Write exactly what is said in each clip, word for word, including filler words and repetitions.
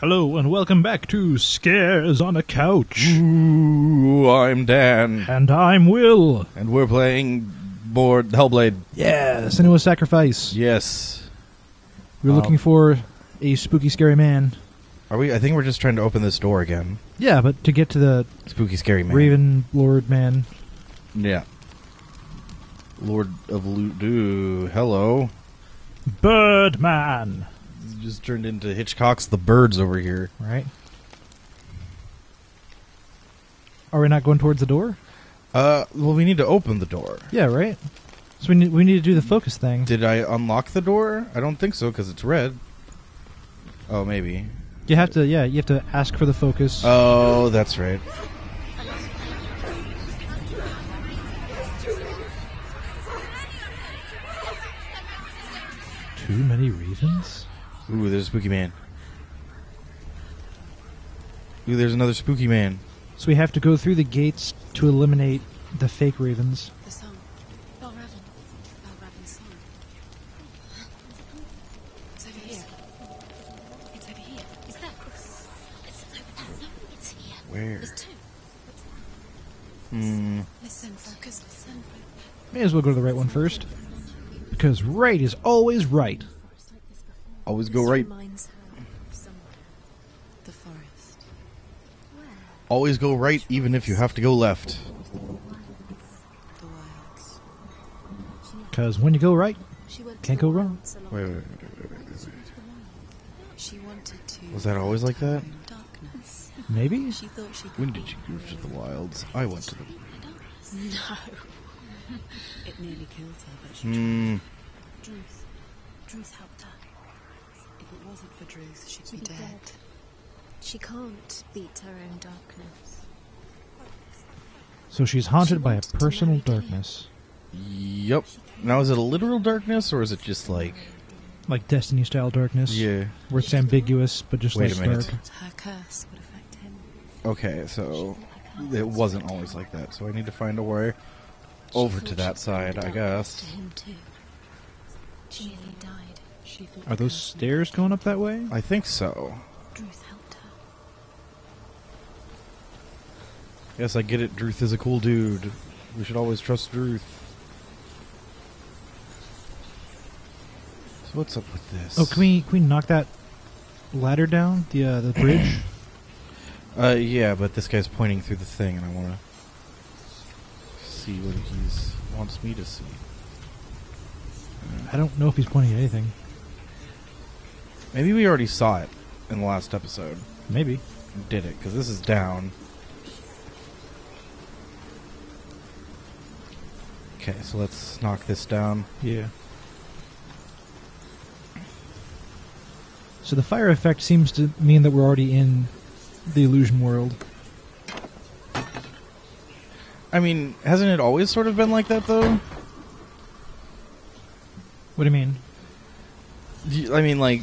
Hello and welcome back to Scares on a Couch. Ooh, I'm Dan. And I'm Will. And we're playing Bor Hellblade. Yeah, Senua's Sacrifice. Yes. We're um, looking for a spooky, scary man. Are we? I think we're just trying to open this door again. Yeah, but to get to the... spooky, scary man. Raven Lord man. Yeah. Lord of Ludu. Hello. Birdman. Just turned into Hitchcock's The Birds over here. Right. Are we not going towards the door? Uh, well, we need to open the door. Yeah, right? So we need, we need to do the focus thing. Did I unlock the door? I don't think so, because it's red. Oh, maybe. You have to, yeah, you have to ask for the focus. Oh, that's right. Too many ravens? Ooh, there's a spooky man. Ooh, there's another spooky man. So we have to go through the gates to eliminate the fake ravens. The song. Valravn. Valravn's song. It's over here. It's over here. It's there. It's over there. It's here. Where? There's two. Hmm. Listen, focus, listen. May as well go to the right one first. Because right is always right. Always go right. The forest. Always go right, even if you have to go left. Because when you go right, can't go wrong. Wait, wait, wait, wait, wait, wait. Was that always like that? Maybe? When did you go to the wilds? I went to the... No. It nearly killed her, but she tried. Druth. Druth helped her. If it wasn't for Druth, she'd be dead. dead. She can't beat her own darkness. So she's haunted she by a personal darkness. Yep. Now, is it a literal darkness, or is it just like... like Destiny-style darkness? Yeah. Where it's ambiguous, but just Wait like a minute. dark. Her curse would affect him. Okay, so it wasn't always like that, so I need to find a way over to that side, I guess. She died. Are those stairs going up that way? I think so. Druth helped her. Yes, I get it. Druth is a cool dude. We should always trust Druth. So what's up with this? Oh, can we can we knock that ladder down? The uh, the bridge? uh, yeah, but this guy's pointing through the thing, and I want to see what he wants me to see. I don't know if he's pointing at anything. Maybe we already saw it in the last episode. Maybe. Did it, because this is down. Okay, so let's knock this down. Yeah. So the fire effect seems to mean that we're already in the illusion world. I mean, hasn't it always sort of been like that, though? What do you mean? You, I mean, like,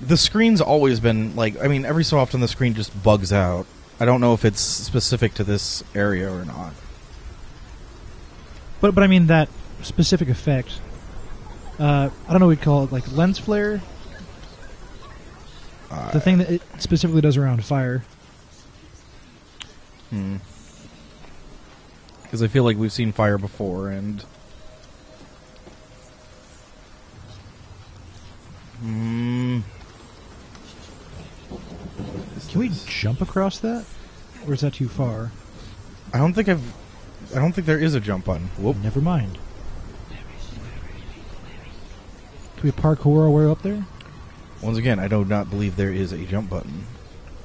the screen's always been, like, I mean, every so often the screen just bugs out. I don't know if it's specific to this area or not. But, but I mean, that specific effect, uh, I don't know what we'd call it, like, lens flare? Uh, the thing that it specifically does around fire. Hmm. Because I feel like we've seen fire before, and... Mm. Can we jump across that? Or is that too far? I don't think I've... I don't think there is a jump button. Whoop. Never mind. Can we parkour our way up there? Once again, I do not believe there is a jump button.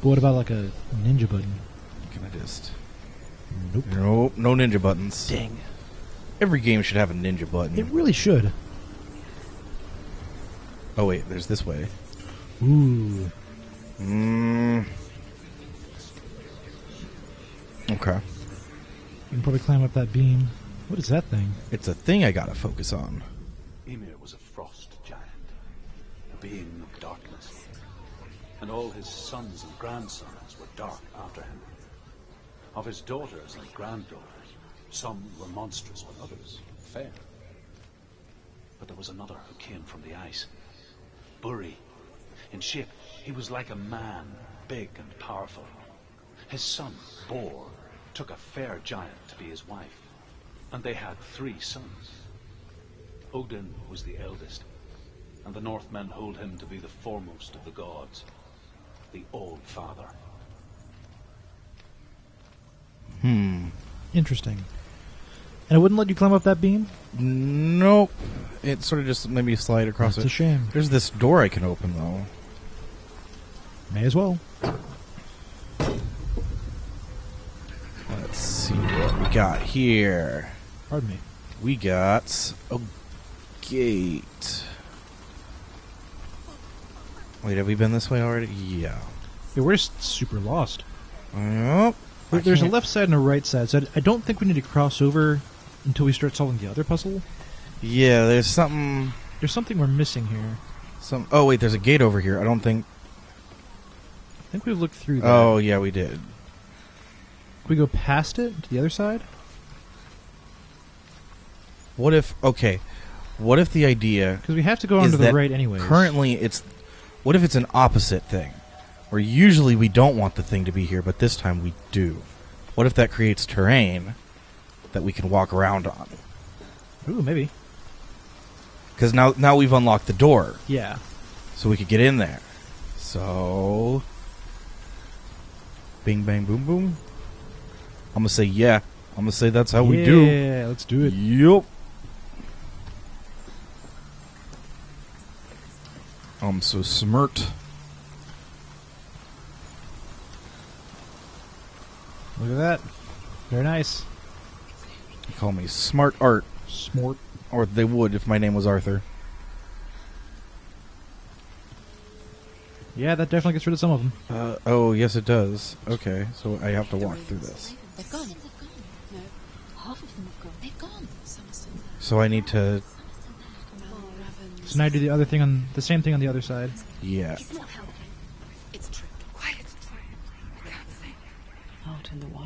But what about like a ninja button? Can I just... Nope. Nope. No ninja buttons. Dang. Every game should have a ninja button. It really should. Oh wait, there's this way. Ooh. Mm. Okay. You can probably climb up that beam. What is that thing? It's a thing I gotta focus on. Ymir was a frost giant, a being of darkness, and all his sons and grandsons were dark after him. Of his daughters and granddaughters, some were monstrous and others fair. But there was another who came from the ice. Buri, In ship, he was like a man, big and powerful. His son, Bor, took a fair giant to be his wife, and they had three sons. Odin was the eldest, and the Northmen hold him to be the foremost of the gods, the Old Father. Hmm. Interesting. And it wouldn't let you climb up that beam? Nope. It sort of just let me slide across it. That's a shame. There's this door I can open, though. May as well. Let's see what we got here. Pardon me. We got a gate. Wait, have we been this way already? Yeah. Yeah, we're super lost. Nope. There, there's a left side and a right side, so I don't think we need to cross over until we start solving the other puzzle. Yeah, there's something... There's something we're missing here. Some. Oh, wait, there's a gate over here. I don't think... I think we looked through that. Oh, yeah, we did. Can we go past it to the other side? What if... Okay. What if the idea... Because we have to go onto the right anyway. Currently, it's... What if it's an opposite thing? Where usually we don't want the thing to be here, but this time we do. What if that creates terrain that we can walk around on? Ooh, maybe. Because now, now we've unlocked the door. Yeah. So we could get in there. So... Bing, bang, boom, boom. I'm going to say yeah. I'm going to say that's how yeah, we do. Yeah, let's do it. Yup. I'm so smirked. Look at that. Very nice. They call me Smart Art. Smart. Or they would if my name was Arthur. Yeah, that definitely gets rid of some of them. Uh, oh, yes it does. Okay, so I have to walk through this. They're gone. No, half of them have gone. They're gone. So I need to... So now I do the other thing on... The same thing on the other side. Yeah. It's true. Quiet. I can't think. Out in the wild.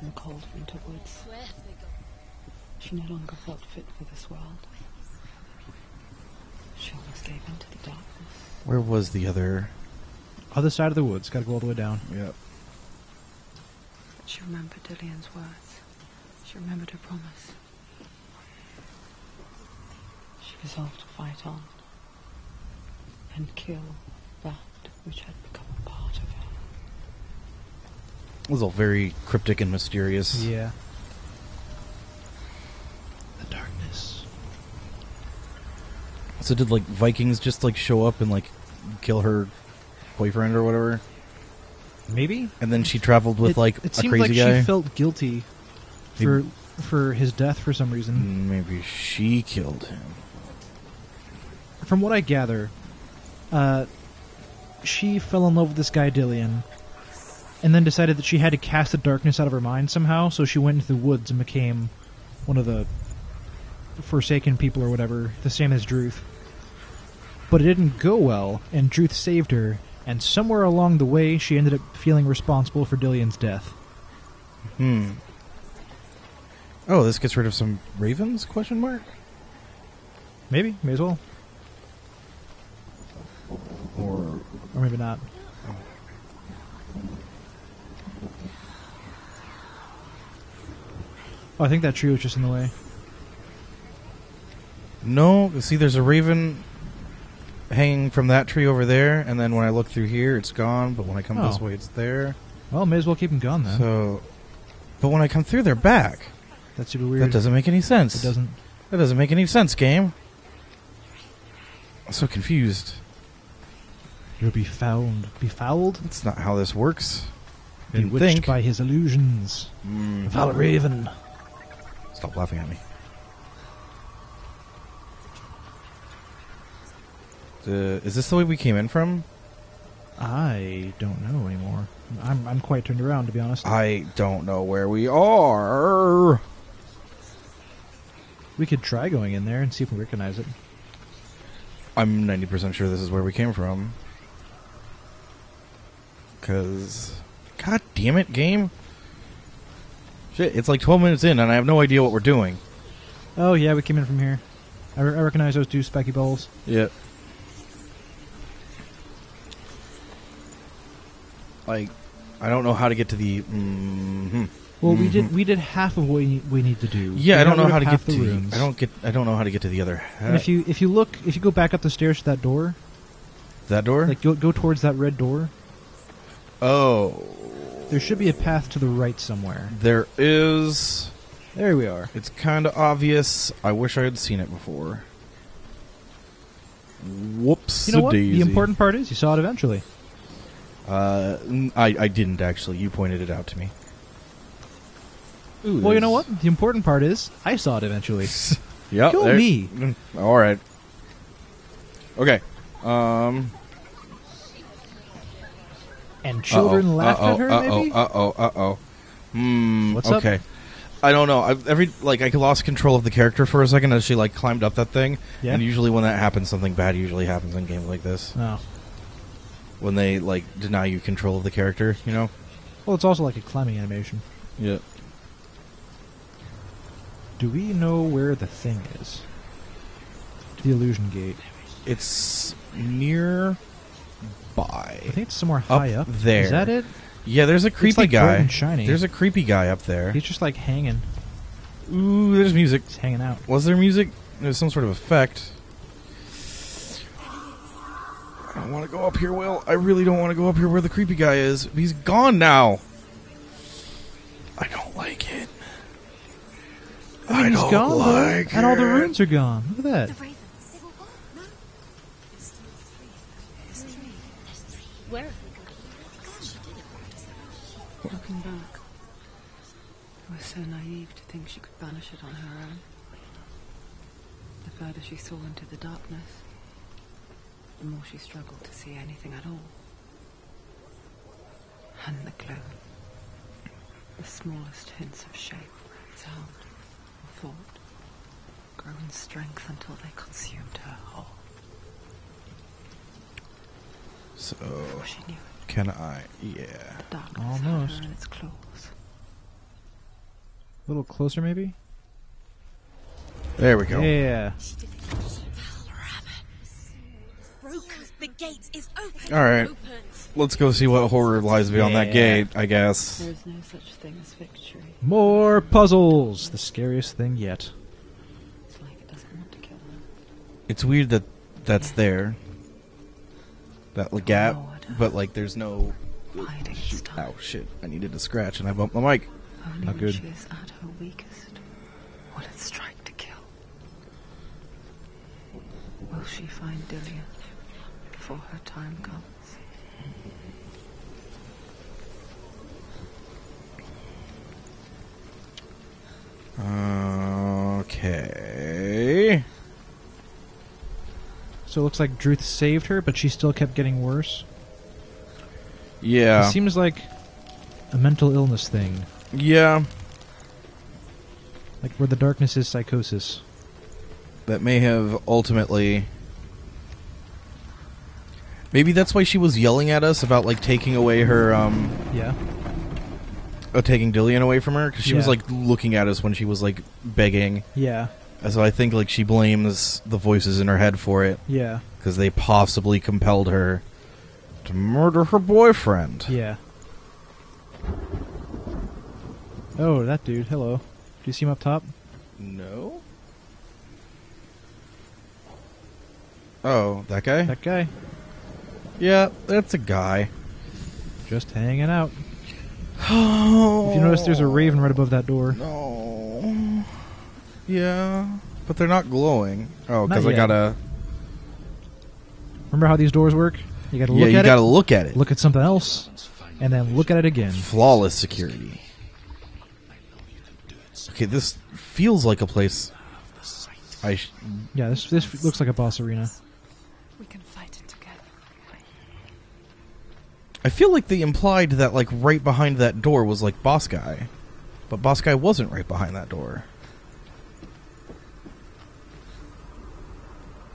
In the cold winter woods. She no longer felt fit for this world. She almost gave into the darkness. Where was the other... Other side of the woods. Gotta go all the way down. Yep. She remembered Dillian's words. She remembered her promise. She resolved to fight on and kill that which had become a part of her. It was all very cryptic and mysterious. Yeah. The darkness. So did, like, Vikings just, like, show up and, like, kill her boyfriend or whatever? Maybe. And then she traveled with, it, like, it a crazy like guy? It seemed like she felt guilty for, maybe, for his death for some reason. Maybe she killed him. From what I gather, uh, she fell in love with this guy, Dillian, and then decided that she had to cast the darkness out of her mind somehow, so she went into the woods and became one of the Forsaken people or whatever, the same as Druth. But it didn't go well, and Druth saved her, and somewhere along the way, she ended up feeling responsible for Dillian's death. Hmm. Oh, this gets rid of some ravens, question mark? Maybe. May as well. Or... Or maybe not. Oh. Oh, I think that tree was just in the way. No. See, there's a raven... hanging from that tree over there, and then when I look through here, it's gone, but when I come oh. this way, it's there. Well, may as well keep them gone, then. So, but when I come through, they're back. That's super weird. That doesn't make any sense. It doesn't. That doesn't make any sense, game. I'm so confused. You'll be found. Befouled? That's not how this works. Bewitched think. by his illusions. Mm. Valravn. Stop laughing at me. Uh, is this the way we came in from? I don't know anymore. I'm I'm quite turned around, to be honest. I don't know where we are. We could try going in there and see if we recognize it. I'm ninety percent sure this is where we came from. Because... God damn it, game. Shit, it's like twelve minutes in and I have no idea what we're doing. Oh, yeah, we came in from here. I, re I recognize those two specky balls. Yep. like, I don't know how to get to the... Mm-hmm. Well, mm-hmm. we did we did half of what we need, we need to do. Yeah, we I don't know how to get the to rooms. I don't get I don't know how to get to the other half. And if you if you look if you go back up the stairs to that door, that door, like go go towards that red door. Oh, there should be a path to the right somewhere. There is. There we are. It's kind of obvious. I wish I had seen it before. Whoops. You know what? The important part is you saw it eventually. Uh, I I didn't actually. You pointed it out to me. Ooh, well, you know what? The important part is I saw it eventually. Yep, kill there. me. All right. Okay. Um. And children uh -oh, laughed uh -oh, at her. Uh -oh, maybe. Uh oh. Uh oh. Hmm. What's okay. up? I don't know. I've every like I lost control of the character for a second as she like climbed up that thing. Yeah. And usually when that happens, something bad usually happens in games like this. Oh. When they like deny you control of the character, you know. Well, it's also like a climbing animation. Yeah. Do we know where the thing is? The illusion gate. It's nearby. I think it's somewhere high up. up. There. Is that it? Yeah, there's a creepy it's like guy. Bright and shiny. There's a creepy guy up there. He's just like hanging. Ooh, there's music. He's hanging out. Was there music? There's some sort of effect. I don't want to go up here, Will. I really don't want to go up here where the creepy guy is. He's gone now. I don't like it. I mean, I don't gone, like it. And all the runes are gone. Look at that. Where? Looking back, I was so naive to think she could banish it on her own. The further she saw into the darkness, the more she struggled to see anything at all. And the glow, the smallest hints of shape, sound. Thought, grew in strength until they consumed her whole. So, she knew it, can I? Yeah, almost. Had her in its claws. A little closer, maybe. There we go. Yeah. The gate is open. All right, let's go see what horror lies beyond yeah. that gate. I guess. There is no such thing as victory. More puzzles. The scariest thing yet. It's like it doesn't want to kill them. It's weird that that's yeah. there. That gap, but like there's no. Shoot. Oh shit! I needed to scratch, and I bumped my mic. Only Not good. She is at her weakest. Will it strike to kill? Will she find Dillian? Before her time comes. Okay. So it looks like Druth saved her, but she still kept getting worse. Yeah. It seems like a mental illness thing. Yeah. Like where the darkness is psychosis. That may have ultimately... Maybe that's why she was yelling at us about, like, taking away her, um... Yeah. Uh, taking Dillian away from her, because she yeah. was, like, looking at us when she was, like, begging. Yeah. And so I think, like, she blames the voices in her head for it. Yeah. Because they possibly compelled her to murder her boyfriend. Yeah. Oh, that dude. Hello. Do you see him up top? No. Oh, that guy? That guy. Yeah, that's a guy. Just hanging out. Oh, if you notice, there's a raven right above that door. No. Yeah, but they're not glowing. Oh, because I gotta... Remember how these doors work? You gotta look yeah, at it. Yeah, you gotta look at it. Look at something else, and then look at it again. Flawless security. Okay, this feels like a place... I sh yeah, this, this looks like a boss arena. We can fight it. I feel like they implied that, like, right behind that door was, like, boss guy. But boss guy wasn't right behind that door.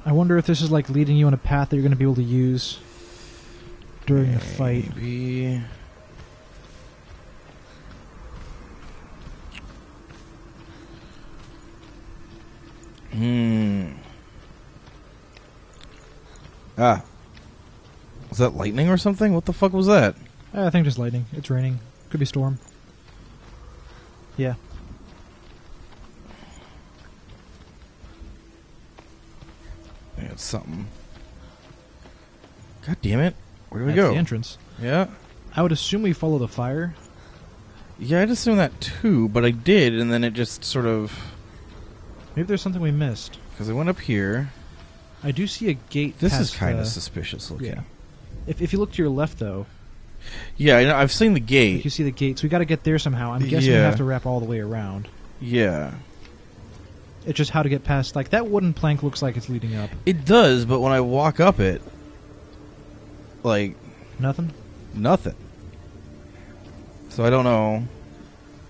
I wonder if this is, like, leading you on a path that you're going to be able to use during Maybe. the fight. Maybe. Hmm. Ah. Was that lightning or something? What the fuck was that? I think just lightning. It's raining. Could be storm. Yeah. I think it's something. God damn it. Where do we That's go? The entrance. Yeah. I would assume we follow the fire. Yeah, I'd assume that too, but I did, and then it just sort of... Maybe there's something we missed. Because I went up here. I do see a gate. This is kind of suspicious looking. Yeah. If, if you look to your left, though... Yeah, I know, I've seen the gate. You see the gate, so we got to get there somehow. I'm guessing yeah. we have to wrap all the way around. Yeah. It's just how to get past... Like, that wooden plank looks like it's leading up. It does, but when I walk up it... Like... Nothing? Nothing. So I don't know.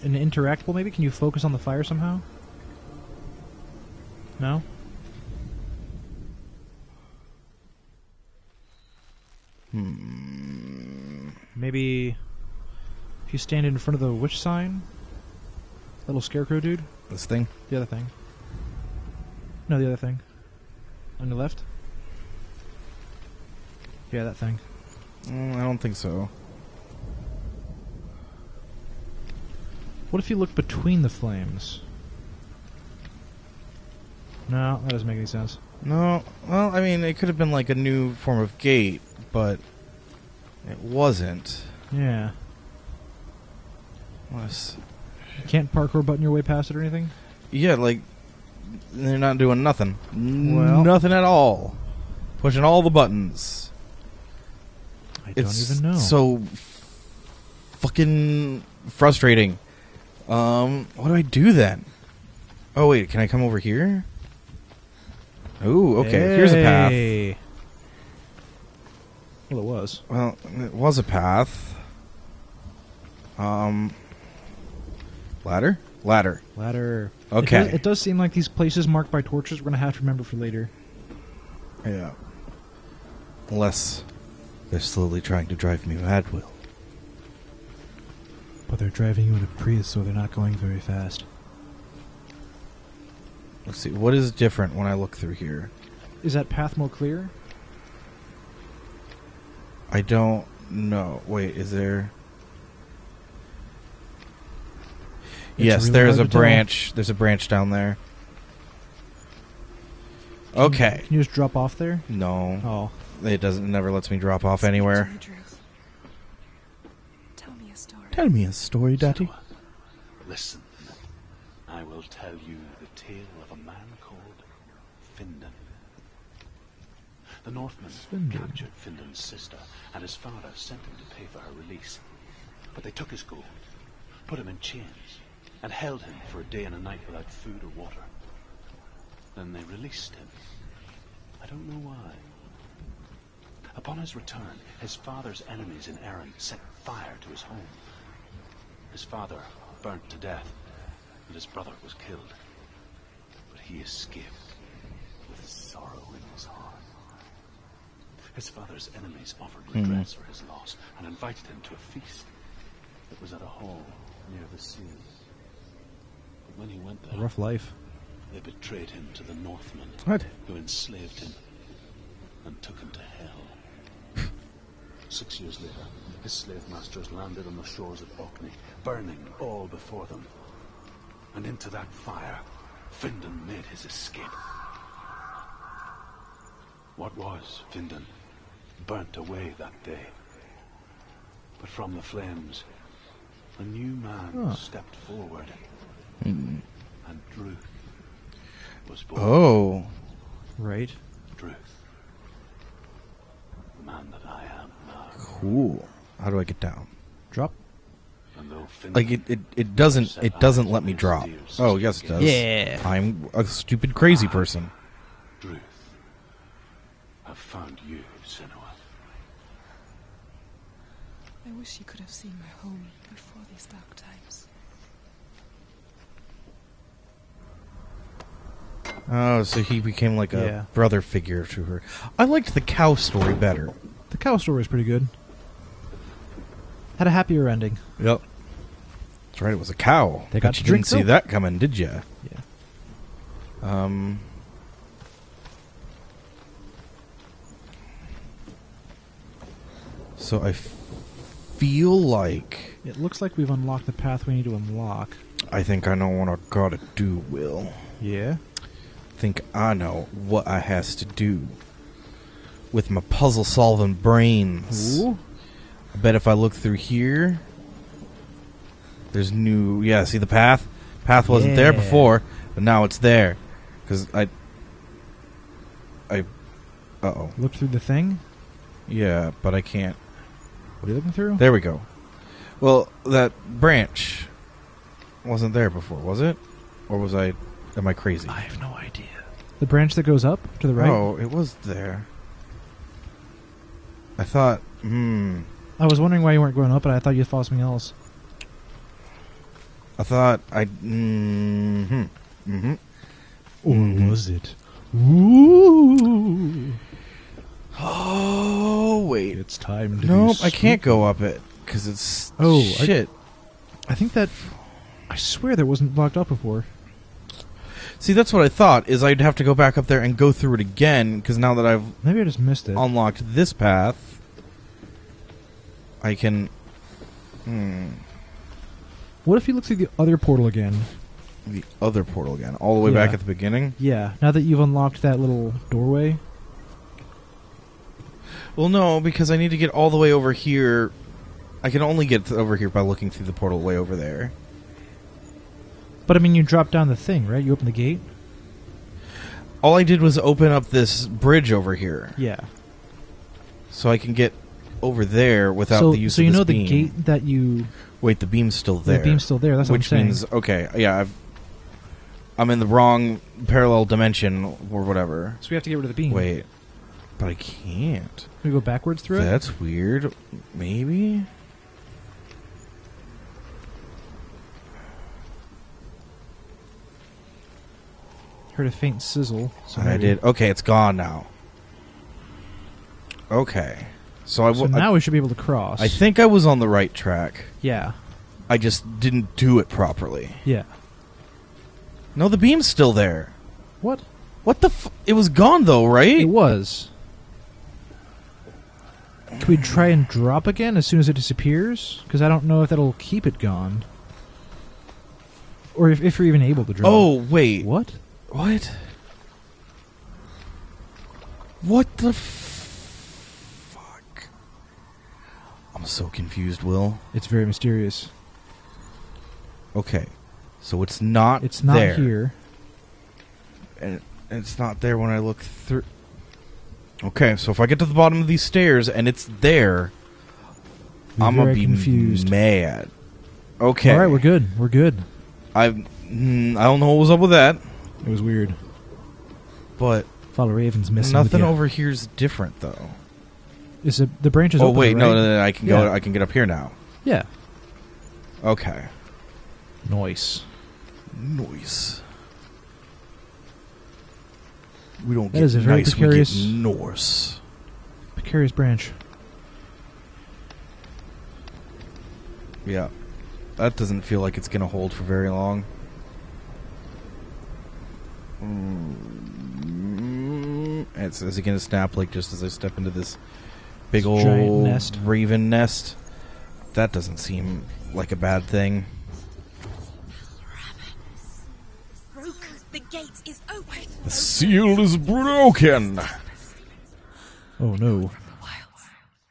An interactable, maybe? Can you focus on the fire somehow? No? Hmm. Maybe if you stand in front of the witch sign? Little scarecrow dude? This thing? The other thing. No, the other thing. On your left? Yeah, that thing. Mm, I don't think so. What if you look between the flames? No, that doesn't make any sense. No. Well, I mean, it could have been like a new form of gate, but it wasn't. Yeah. Unless... You can't parkour button your way past it or anything? Yeah, like, they're not doing nothing. Well, nothing at all. Pushing all the buttons. I it's don't even know. So fucking frustrating. Um, what do I do then? Oh, wait, can I come over here? Ooh, okay, hey. Here's a path. Well, it was. Well, it was a path. Um, ladder? Ladder. Ladder. Okay. It does, it does seem like these places marked by torches we're going to have to remember for later. Yeah. Unless they're slowly trying to drive me mad, Will. But they're driving you in a Prius, so they're not going very fast. Let's see. What is different when I look through here? Is that path more clear? I don't know. Wait, is there... It's yes, really there's a branch. Tell. There's a branch down there. Can okay. You, can you just drop off there? No. Oh. It doesn't. It never lets me drop off anywhere. Tell me a story, Daddy. Senua, listen. I will tell you the tale of a man called Findan. The Northmen Findan. captured Findan's sister, and his father sent him to pay for her release. But they took his gold, put him in chains, and held him for a day and a night without food or water. Then they released him. I don't know why. Upon his return, his father's enemies in Erin set fire to his home. His father burnt to death, and his brother was killed. But he escaped, with sorrow in his heart. His father's enemies offered redress mm. for his loss, and invited him to a feast. It was at a hall near the sea. But when he went there... A rough life. They betrayed him to the Northmen, what? who enslaved him, and took him to hell. Six years later, his slave masters landed on the shores of Orkney, burning all before them. And into that fire, Findan made his escape. What was Findan burnt away that day? But from the flames, a new man oh. stepped forward, mm. and Druth was born. Oh, right, Druth, the man that I am now. Cool. How do I get down? Drop. Like it, it, it doesn't it doesn't let me drop. Oh yes it does. Yeah. I'm a stupid crazy person. Druth, I've found you, Senua. I wish you could have seen my home before these dark times. Oh, so he became like a yeah. brother figure to her. I liked the cow story better. The cow story is pretty good. Had a happier ending. Yep. That's right, it was a cow. They got but you didn't milk. see that coming, did you? Yeah. Um. So I f feel like... It looks like we've unlocked the path we need to unlock. I think I know what I gotta do, Will. Yeah? I think I know what I has to do with my puzzle-solving brains. Ooh. I bet if I look through here... There's new... Yeah, see the path? Path wasn't yeah. there before, but now it's there. Because I... I... Uh-oh. Look through the thing? Yeah, but I can't... What are you looking through? There we go. Well, that branch wasn't there before, was it? Or was I... Am I crazy? I have no idea. The branch that goes up to the right? Oh, it was there. I thought... Hmm... I was wondering why you weren't going up, but I thought you'd follow something else. I thought I... Mm-hmm. Mm-hmm. Or mm-hmm. was it? Ooh. Oh, wait. It's time to Nope, I can't go up it, because it's... Oh, shit. I, I think that... I swear that wasn't blocked up before. See, that's what I thought, is I'd have to go back up there and go through it again, because now that I've... Maybe I just missed it. ...unlocked this path, I can... Hmm... What if you look through the other portal again? The other portal again? All the way yeah. back at the beginning? Yeah. Now that you've unlocked that little doorway? Well, no, because I need to get all the way over here. I can only get over here by looking through the portal way over there. But, I mean, you dropped down the thing, right? You opened the gate? All I did was open up this bridge over here. Yeah. So I can get over there without so, the use so of this So you know the beam. Gate that you... Wait, the beam's still there. The beam's still there, that's what I'm saying. Which means, okay, yeah, I've, I'm in the wrong parallel dimension or whatever. So we have to get rid of the beam. Wait, but I can't. Can we go backwards through it? That's weird. Maybe? Heard a faint sizzle. So I did. Okay, it's gone now. Okay. So, I w so now I, we should be able to cross. I think I was on the right track. Yeah. I just didn't do it properly. Yeah. No, the beam's still there. What? What the f... It was gone, though, right? It was. Can we try and drop again as soon as it disappears? Because I don't know if that'll keep it gone. Or if, if we're even able to drop. Oh, wait. What? What? What the f... I'm so confused, Will. It's very mysterious. Okay. So it's not It's not there. here. And it's not there when I look through. Okay, so if I get to the bottom of these stairs and it's there, I'm going to be confused. mad. Okay. All right, we're good. We're good. I mm, I don't know what was up with that. It was weird. But Follow Raven's missing. Nothing over here is different, though. Is it, the branch is oh, open, wait, right? no, no, no, I can yeah. go. I can get up here now. Yeah. Okay. Noise. Noise. We don't that get is a very nice, precarious, we get Norse. Precarious branch. Yeah. That doesn't feel like it's going to hold for very long. Mm-hmm. It's, is it going to snap, like, just as I step into this... Big old giant nest. Raven nest. That doesn't seem like a bad thing. The gate is open. The seal is broken. Oh no.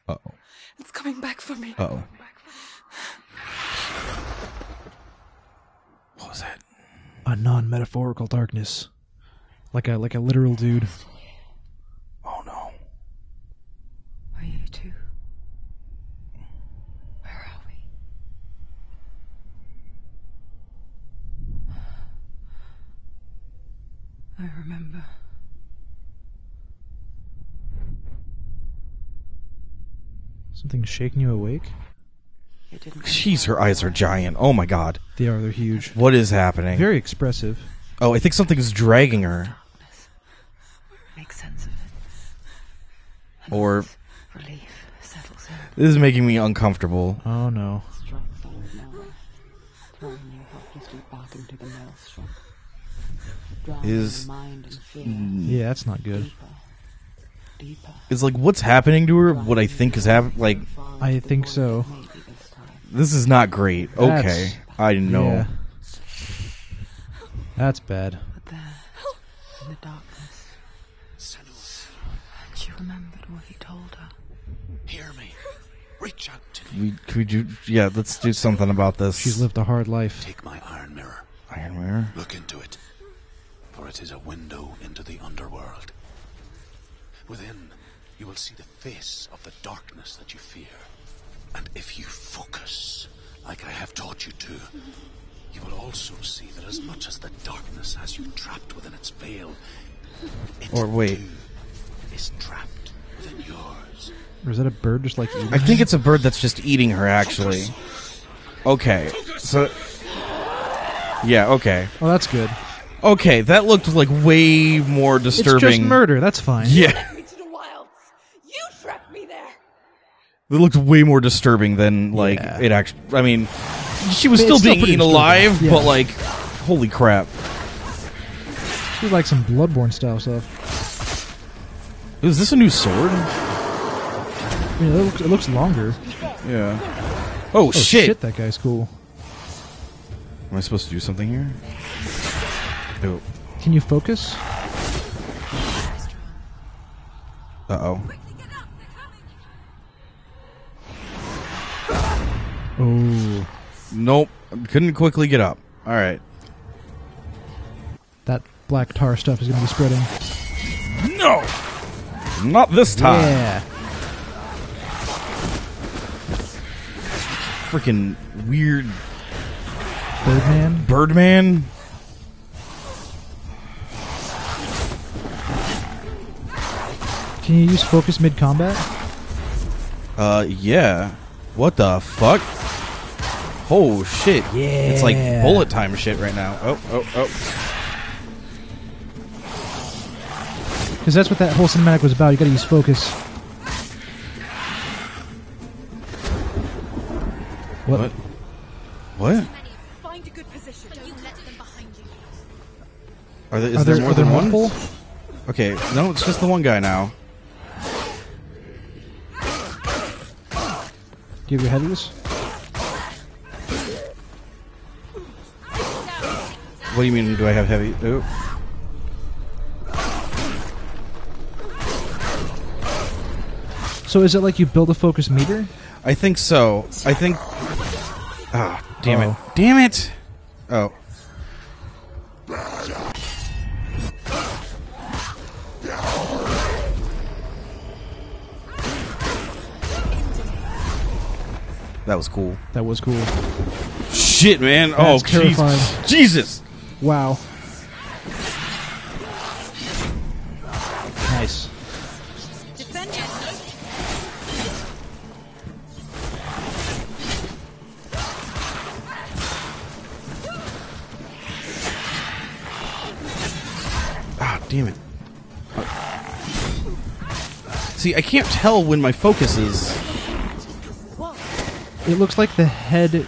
Uh oh. It's coming back for me. Uh oh. What was that? A non-metaphorical darkness, like a like a literal dude. I remember. Something's shaking you awake? It didn't Jeez, her eyes are giant. Oh my god. They are, they're huge. What is happening? Very expressive. Oh, I think something's dragging her. Make sense of it. Or... Relief settles her. This is making me uncomfortable. Oh no. Is yeah, that's not good. It's like what's happening to her? What I think is happening? Like I think so. This is not great. That's, okay. I didn't know. Yeah. That's bad. But there, in the darkness, Senua's Sacrifice. She remembered what he told her. Hear me. Reach out to me. We, could you, yeah, let's do something about this. She's lived a hard life. Take my iron mirror. Iron mirror? Look into it. For it is a window into the underworld. Within, you will see the face of the darkness that you fear. And if you focus, like I have taught you to, you will also see that as much as the darkness has you trapped within its veil, it or wait. Too is trapped within yours. Or is that a bird just like eating I her? Think it's a bird that's just eating her, actually. Okay, so... Yeah, okay. Oh, that's good. Okay, that looked like way more disturbing. It's just murder, that's fine. Yeah. It looked way more disturbing than, like, yeah. it actually... I mean, she was still, still being eaten alive, yeah. but, like, holy crap. She was like some Bloodborne-style stuff. Is this a new sword? I mean, it looks, it looks longer. Yeah. Oh, oh shit. shit, that guy's cool. Am I supposed to do something here? Nope. Can you focus? Uh-oh. Oh. Nope. Couldn't quickly get up. Alright. That black tar stuff is going to be spreading. No! Not this time. Yeah. Freaking weird... Birdman? Birdman? Can you use focus mid-combat? Uh, yeah. What the fuck? Oh shit! Yeah, it's like bullet time shit right now. Oh, oh, oh. Because that's what that whole cinematic was about. You gotta use focus. What? What? What? Find a good position. You let them behind you. Are there? Is are there, there more are there than multiple? One? Okay, no, it's just the one guy now. Do you have your head in this? What do you mean, do I have heavy? Ooh. So is it like you build a focus meter? I think so. I think... Ah, oh, damn oh. it. Damn it! Oh. That was cool. That was cool. Shit, man. That's oh, terrifying. Jesus! Wow. Nice. Ah, damn it. See, I can't tell when my focus is. It looks like the head.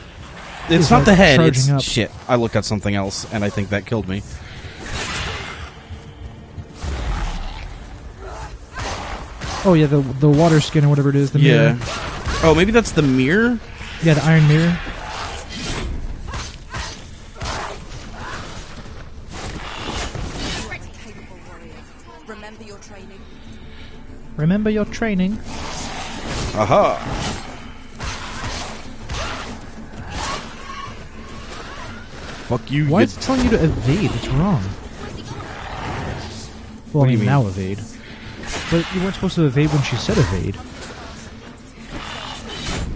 It's not like the head, it's up. Shit. I looked at something else, and I think that killed me. Oh, yeah, the the water skin or whatever it is, the yeah. mirror. Oh, maybe that's the mirror? Yeah, the iron mirror. Remember your training. Remember your training. Aha! Fuck you. Why is it telling you to evade? It's wrong. Well, I mean, now evade. But you weren't supposed to evade when she said evade.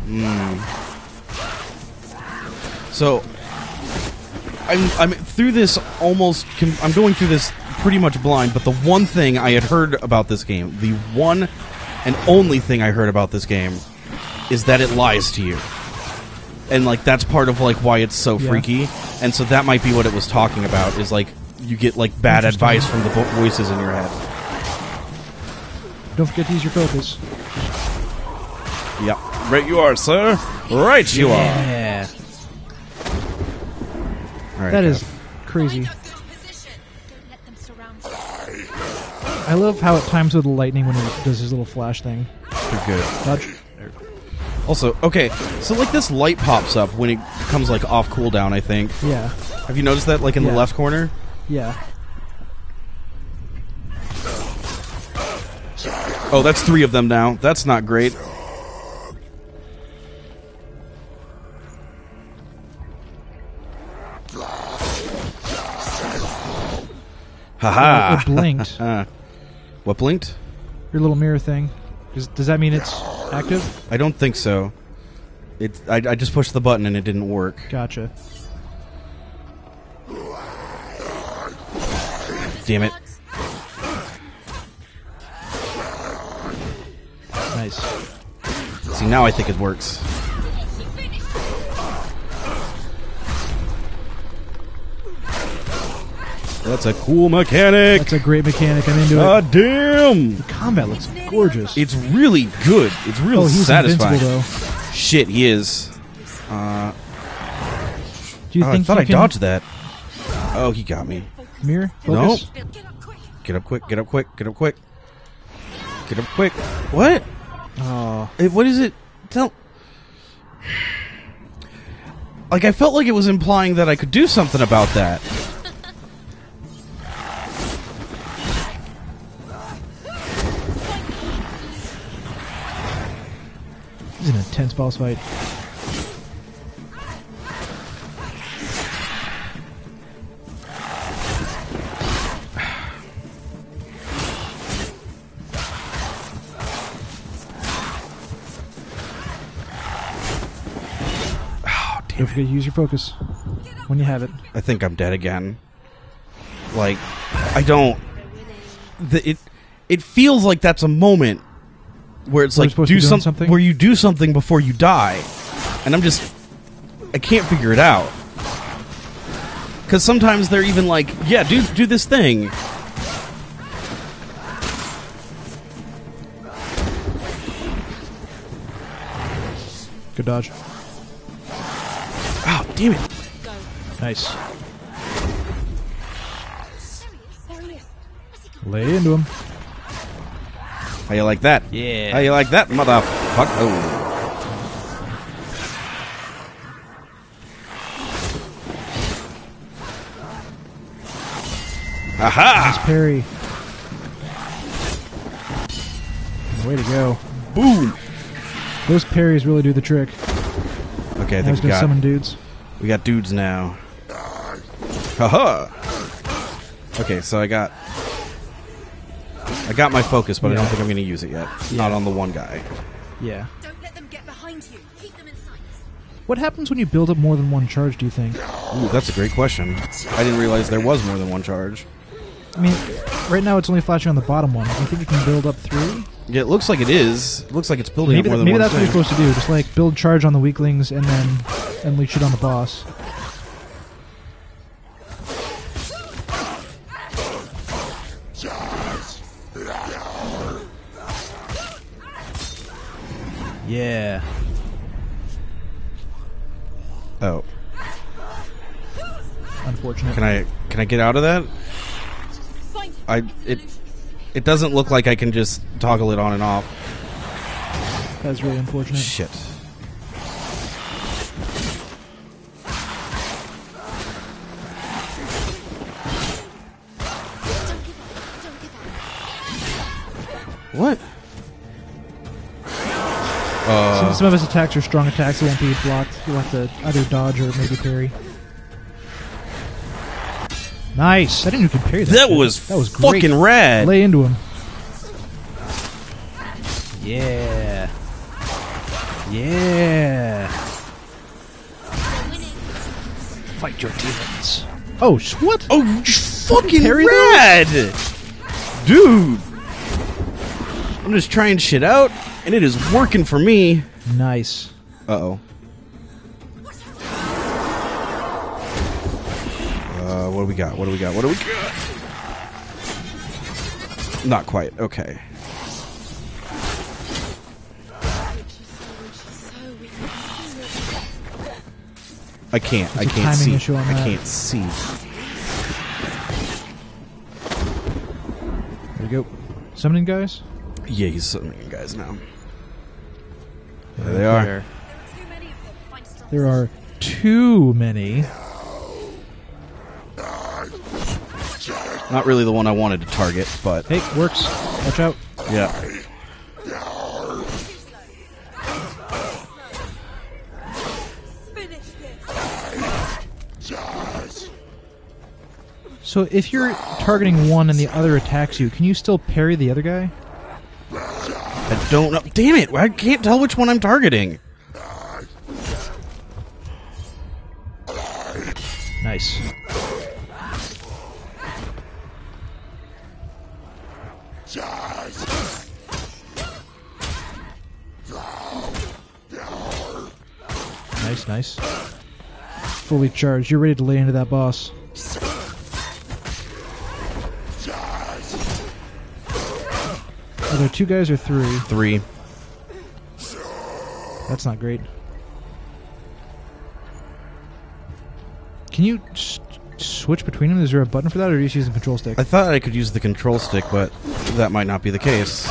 Mm. So, I'm I'm through this almost. I'm going through this pretty much blind. But the one thing I had heard about this game, the one and only thing I heard about this game, is that it lies to you. And, like, that's part of, like, why it's so yeah. freaky. And so that might be what it was talking about, is, like, you get, like, bad advice from the vo voices in your head. Don't forget to use your focus. Yeah. Right you are, sir. Right you yeah. are. All right, that guys. Is crazy. I love how it times with the lightning when it does his little flash thing. You're good. Dodge. Also, okay, so like this light pops up when it comes like off cooldown, I think. Yeah. Have you noticed that like in yeah. the left corner? Yeah. Oh, that's three of them now. That's not great. Haha. It blinked. What blinked? Your little mirror thing. Does, does that mean it's active? I don't think so. It. I, I just pushed the button and it didn't work. Gotcha. Damn it. Nice. See, now I think it works. That's a cool mechanic. That's a great mechanic. I'm into God it. God damn! The combat looks gorgeous. It's really good. It's really oh, he's satisfying. Though. Shit, he is. Uh, Do you oh, think I thought I dodged that. Oh, he got me. Mirror? Focus. No. Get up quick. Get up quick. Get up quick. Get up quick. What? Oh. It, what is it? Tell. Like I felt like it was implying that I could do something about that. This is an intense boss fight. Oh, damn. Don't forget to use your focus when you have it. I think I'm dead again. Like, I don't. The, it it feels like that's a moment. Where it's We're like do some, something where you do something before you die, and I'm just I can't figure it out because sometimes they're even like, yeah, do do this thing. Good dodge. Oh, damn it! Nice. Lay into him. How you like that? Yeah. How you like that, motherfucker? Oh. Aha! Nice parry. Way to go. Boom! Those parries really do the trick. Okay, I think we got summon dudes. We got dudes now. Haha! Okay, so I got... I got my focus, but yeah. I don't think I'm going to use it yet. Yeah. Not on the one guy. Yeah. Don't let them get behind you. Keep them in sight. What happens when you build up more than one charge, do you think? Ooh, that's a great question. I didn't realize there was more than one charge. I mean, right now it's only flashing on the bottom one. Do you think you can build up three? Yeah, it looks like it is. It looks like it's building maybe up more than maybe one Maybe that's thing. What you're supposed to do. Just, like, build charge on the weaklings and then unleash it on the boss. Yeah. Oh. Unfortunately. Can I can I get out of that? I it it doesn't look like I can just toggle it on and off. That's really unfortunate. Shit. What? Uh, some, some of his attacks are strong attacks. They won't be blocked. You'll have to either dodge or maybe parry. Nice. I didn't even parry that. That was, that was great. Fucking rad. Lay into him. Yeah. Yeah. Fight your demons. Oh, what? Oh, fucking rad. Dude. I'm just trying shit out. And it is working for me. Nice. Uh-oh. Uh, what do we got? What do we got? What do we got? Not quite. Okay. I can't. I can't see. I can't see. There we go. Summoning guys? Yeah, he's summoning guys now. There they are. There, there are too many. Not really the one I wanted to target, but... Hey, works. Watch out. Yeah. So if you're targeting one and the other attacks you, can you still parry the other guy? I don't know. Damn it! I can't tell which one I'm targeting. Nice. Nice, nice. Fully charged. You're ready to lay into that boss. Are there two guys or three? Three. That's not great. Can you s switch between them? Is there a button for that, or are you just using the control stick? I thought I could use the control stick, but that might not be the case.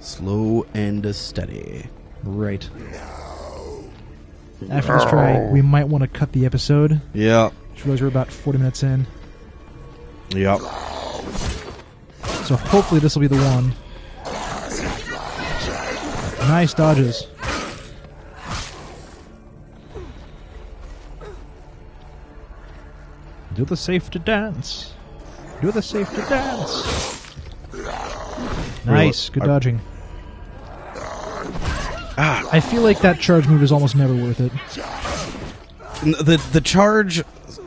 Slow and steady. Right. No. After no. this try, we might want to cut the episode. Yeah. Which realize we're about forty minutes in. Yep. So hopefully this will be the one. Nice dodges. Do the safe to dance. Do the safe to dance. Nice. Good dodging. Ah. I feel like that charge move is almost never worth it. The, the charge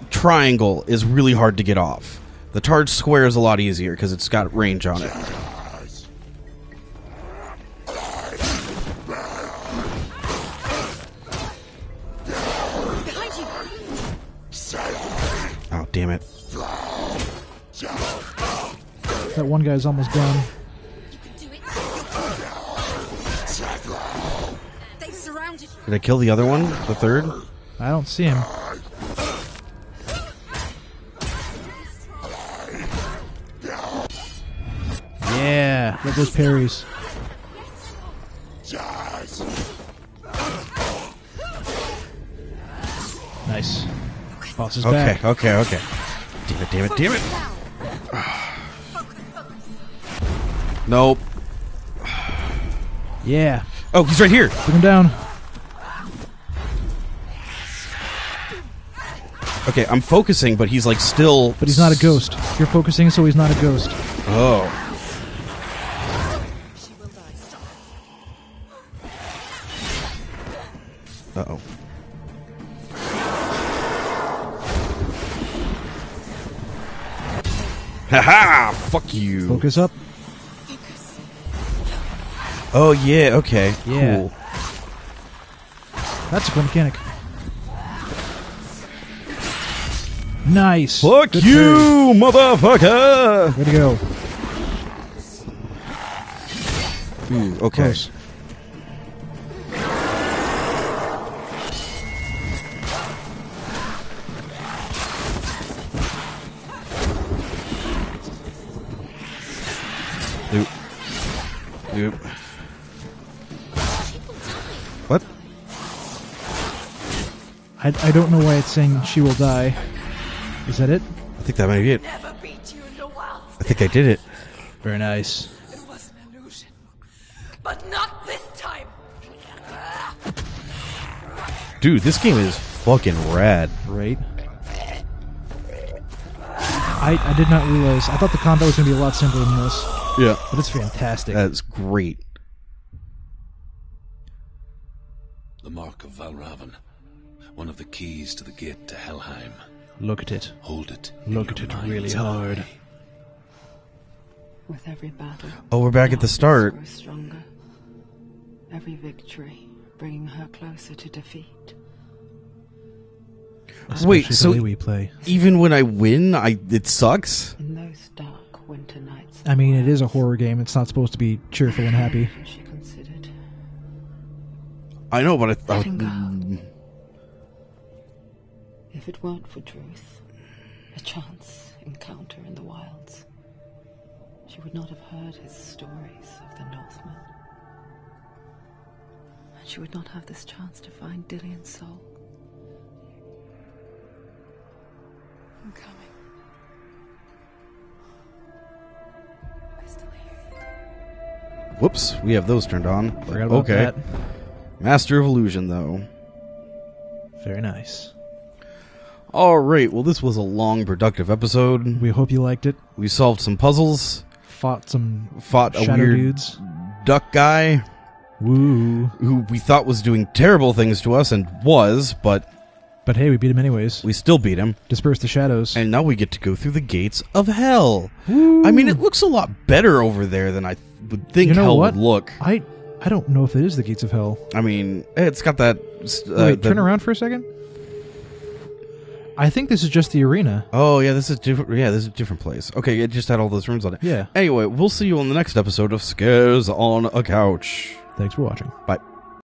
triangle is really hard to get off. The charge square is a lot easier because it's got range on it. Oh, damn it. That one guy's almost done. Did I kill the other one? The third? I don't see him. Yeah, get those parries. Nice. Boss is back. Okay, okay, okay. Damn it, damn it, damn it. Nope. Yeah. Oh, he's right here. Put him down. Okay, I'm focusing, but he's like still... But he's not a ghost. You're focusing, so he's not a ghost. Oh. Uh-oh. Ha-ha! Fuck you. Focus up. Oh, yeah, okay. Yeah. Cool. That's a good mechanic. Nice. Fuck Good you, turn. motherfucker! Way to go. Ooh, okay. Close. Oop. Oop. What? I, I don't know why it's saying she will die. Is that it? I think that might be it. I think I did it. Very nice. It was an illusion, but not this time. Dude, this game is fucking rad, right? I, I did not realize. I thought the combat was going to be a lot simpler than this. Yeah. But it's fantastic. That's great. The mark of Valravn, one of the keys to the gate to Helheim. Look at it. Hold it. Look at it really hard. With every battle, oh, we're back at the start. Stronger. Every victory bringing her closer to defeat. Wait, so we play. Even when I win, I it sucks? In those dark winter nights. I mean, it is a horror game. It's not supposed to be cheerful and happy. She considered. I know, but I thought... If it weren't for Druth, a chance encounter in the wilds, she she would not have heard his stories of the Northmen. And she would not have this chance to find Dillian's soul. I'm coming. I still hear you. Whoops, we have those turned on. Forgot about okay. that. Master of Illusion, though. Very nice. All right, well, this was a long, productive episode. We hope you liked it. We solved some puzzles. Fought some Fought shadow a weird dudes. duck guy. Woo. Who we thought was doing terrible things to us, and was, but... But hey, we beat him anyways. We still beat him. Disperse the shadows. And now we get to go through the gates of hell. Woo. I mean, it looks a lot better over there than I would think you know hell what? would look. I, I don't know if it is the gates of hell. I mean, it's got that... Uh, Wait, the, turn around for a second. I think this is just the arena. Oh yeah, this is different. Yeah, this is a different place. Okay, it just had all those rooms on it. Yeah. Anyway, we'll see you on the next episode of Scares on a Couch. Thanks for watching. Bye.